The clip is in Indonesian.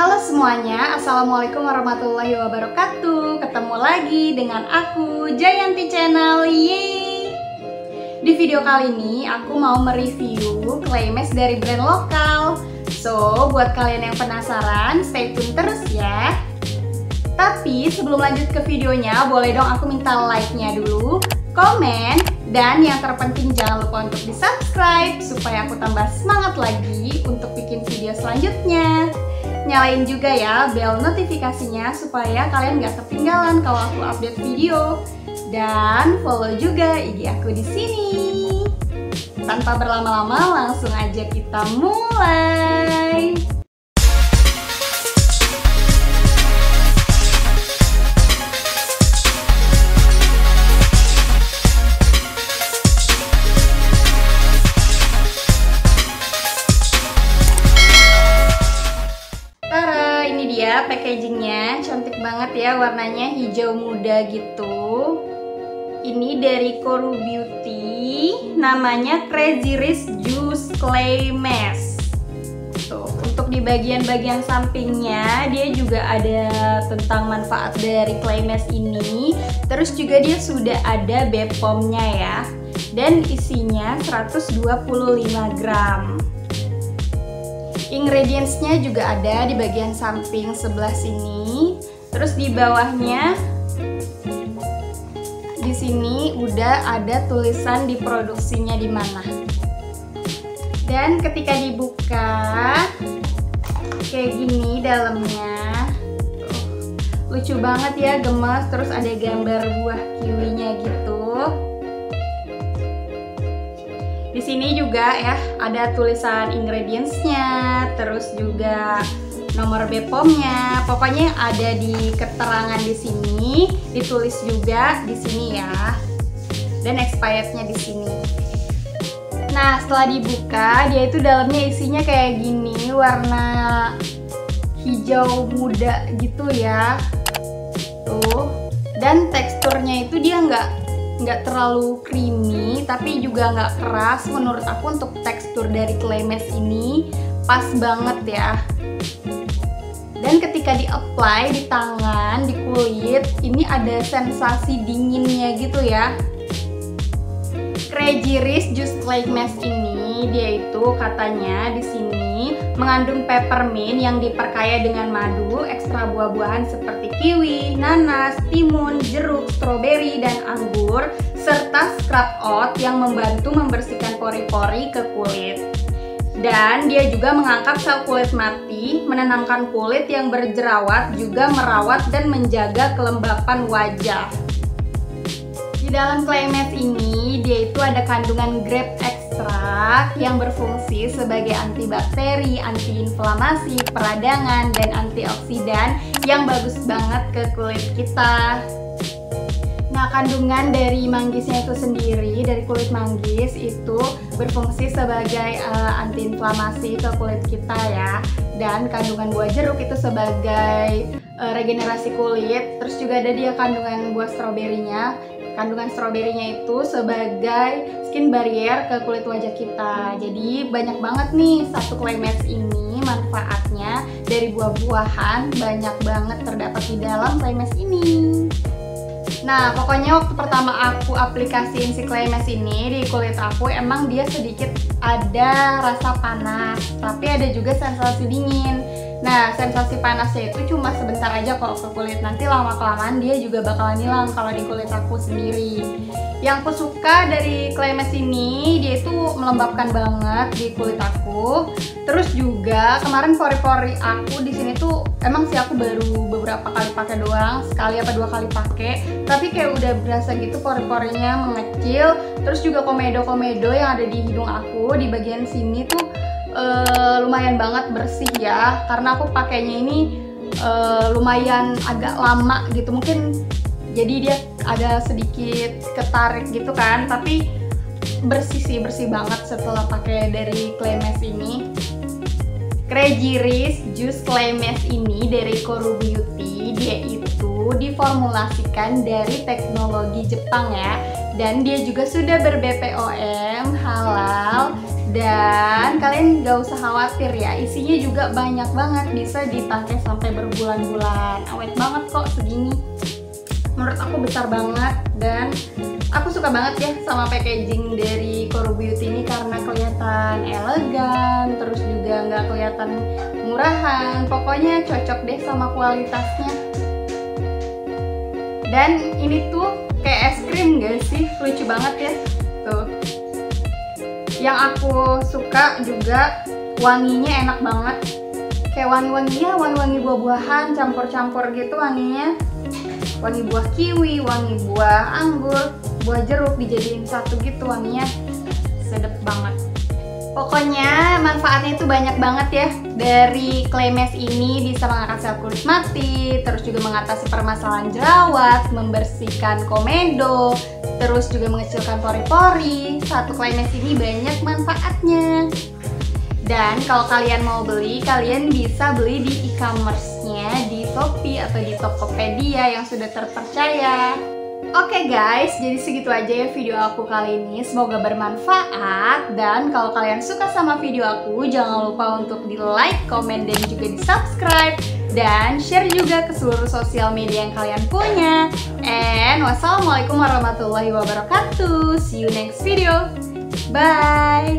Halo semuanya, Assalamualaikum warahmatullahi wabarakatuh. Ketemu lagi dengan aku, Jayanti Channel. Yeay! Di video kali ini aku mau mereview clay mask dari brand lokal. So, buat kalian yang penasaran, stay tune terus ya. Tapi sebelum lanjut ke videonya, boleh dong aku minta like-nya dulu, komen, dan yang terpenting jangan lupa untuk di-subscribe supaya aku tambah semangat lagi untuk bikin video selanjutnya. Nyalain juga ya bel notifikasinya supaya kalian gak ketinggalan kalau aku update video. Dan follow juga IG aku di sini. Tanpa berlama-lama langsung aja kita mulai. Packagingnya cantik banget ya, warnanya hijau muda gitu. Ini dari Kouru Beauty, namanya Crazy Rich Juice Clay Mask. Tuh, untuk di bagian-bagian sampingnya dia juga ada tentang manfaat dari clay mask ini. Terus juga dia sudah ada BPOM-nya ya, dan isinya 125 gram. Ingredients-nya juga ada di bagian samping sebelah sini. Terus di bawahnya di sini udah ada tulisan di produksinya di mana. Dan ketika dibuka kayak gini dalamnya. Tuh, lucu banget ya, gemes, terus ada gambar buah kiwinya gitu. Di sini juga ya ada tulisan ingredients-nya, terus juga nomor BPOM-nya. Pokoknya ada di keterangan di sini, ditulis juga di sini ya. Dan expired-nya di sini. Nah, setelah dibuka, dia itu dalamnya isinya kayak gini, warna hijau muda gitu ya. Tuh. Dan teksturnya itu dia nggak terlalu creamy tapi juga nggak keras. Menurut aku untuk tekstur dari clay mask ini pas banget ya. Dan ketika di apply di tangan, di kulit ini ada sensasi dinginnya gitu ya. Crazy Rich Juice Clay Mask ini dia itu katanya di sini mengandung peppermint yang diperkaya dengan madu, ekstra buah-buahan seperti kiwi, nanas, timun, jeruk, stroberi, dan anggur, serta scrub out yang membantu membersihkan pori-pori ke kulit. Dan dia juga mengangkat sel kulit mati, menenangkan kulit yang berjerawat, juga merawat dan menjaga kelembapan wajah. Di dalam clay mask ini dia itu ada kandungan grape extract yang berfungsi sebagai antibakteri, antiinflamasi, peradangan, dan antioksidan yang bagus banget ke kulit kita. Nah, kandungan dari manggisnya itu sendiri, dari kulit manggis itu berfungsi sebagai antiinflamasi ke kulit kita ya. Dan kandungan buah jeruk itu sebagai regenerasi kulit. Terus juga ada dia kandungan buah stroberinya. Kandungan stroberinya itu sebagai skin barrier ke kulit wajah kita. Jadi banyak banget nih satu clay mask ini manfaatnya dari buah-buahan, banyak banget terdapat di dalam clay mask ini. Nah, pokoknya waktu pertama aku aplikasiin si clay mask ini di kulit aku, emang dia sedikit ada rasa panas, tapi ada juga sensasi dingin. Nah, sensasi panasnya itu cuma sebentar aja kalau ke kulit. Nanti lama-kelamaan dia juga bakalan hilang kalau di kulit aku sendiri. Yang aku suka dari clay mask ini, dia itu melembabkan banget di kulit aku. Terus juga kemarin pori-pori aku di sini tuh emang sih aku baru beberapa kali pakai doang, sekali apa dua kali pakai. Tapi kayak udah berasa gitu pori-porinya mengecil. Terus juga komedo-komedo yang ada di hidung aku di bagian sini tuh lumayan banget bersih ya, karena aku pakainya ini lumayan agak lama gitu, mungkin jadi dia ada sedikit ketarik gitu kan, tapi bersih sih, bersih banget setelah pakai dari clay mask ini. Crazy Rich Juice Clay Mask ini dari Kouru Beauty, dia itu diformulasikan dari teknologi Jepang ya, dan dia juga sudah ber-BPOM halal Dan kalian gak usah khawatir ya, isinya juga banyak banget, bisa dipakai sampai berbulan-bulan. Awet banget kok segini. Menurut aku besar banget dan aku suka banget ya sama packaging dari Kouru Beauty ini karena kelihatan elegan, terus juga nggak kelihatan murahan. Pokoknya cocok deh sama kualitasnya. Dan ini tuh kayak es krim gak sih? Lucu banget ya tuh. Yang aku suka juga wanginya enak banget. Kayak wangi-wangi buah-buahan campur-campur gitu wanginya. Wangi buah kiwi, wangi buah anggur, buah jeruk dijadiin satu gitu, wanginya sedap banget. Pokoknya manfaatnya itu banyak banget ya. Dari clay mask ini bisa mengangkat sel kulit mati, terus juga mengatasi permasalahan jerawat, membersihkan komedo, terus juga mengecilkan pori-pori. Satu clay mask ini banyak manfaatnya. Dan kalau kalian mau beli, kalian bisa beli di e-commerce-nya, di Shopee atau di Tokopedia yang sudah terpercaya. Oke guys, jadi segitu aja ya video aku kali ini. Semoga bermanfaat. Dan kalau kalian suka sama video aku, jangan lupa untuk di like, komen, dan juga di subscribe. Dan share juga ke seluruh sosial media yang kalian punya. And wassalamualaikum warahmatullahi wabarakatuh. See you next video. Bye.